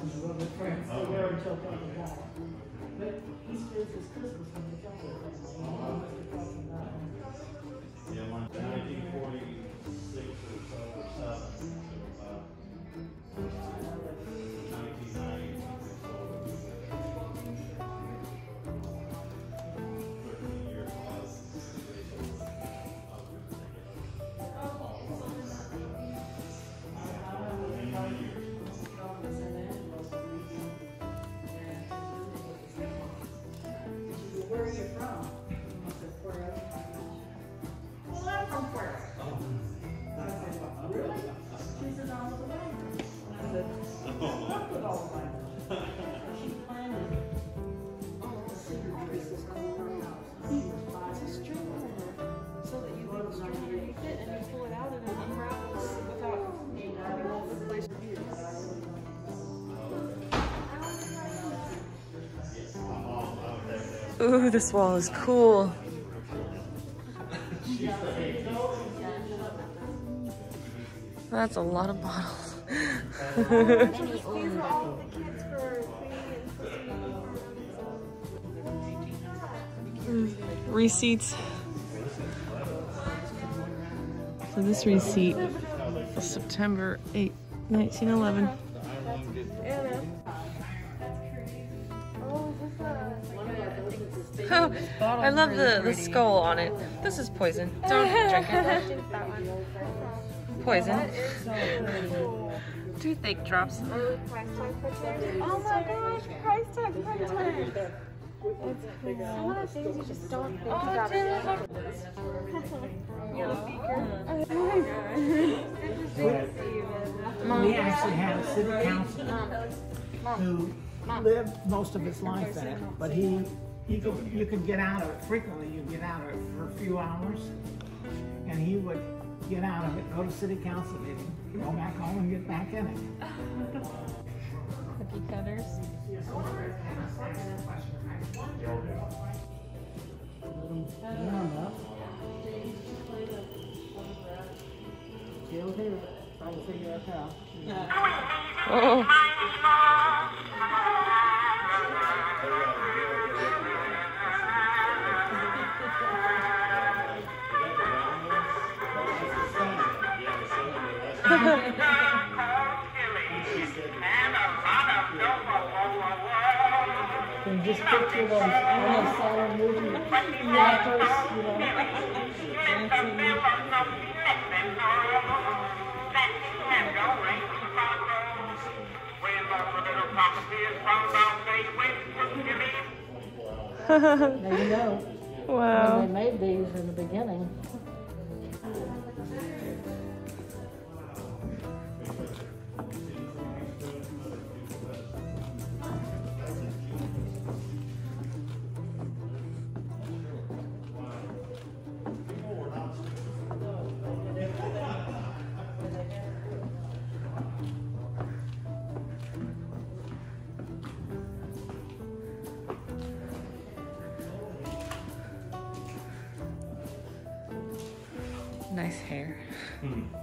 his room with friends. So we're in Tokyo Hotel. But he spends his Christmas in the Tokyo Hotel. Yeah, my 1946 or so or 7. Ooh, this wall is cool. That's a lot of bottles. Receipts. So this receipt is September 8, 1911. Oh, I love the skull on it. This is poison. Don't drink it. Poison. Toothache drops. Oh my gosh, price tag per turn. Some of the things you just don't think about. We actually had a city councilman who lived most of his life there, but you could get out of it frequently. You'd get out of it for a few hours, and he would get out of it, go to city council meeting, go back home and get back in it. Cookie cutters. And just picture those silent movie actors, you know, dancing. There you go. Wow. When they made these in the beginning. Nice hair.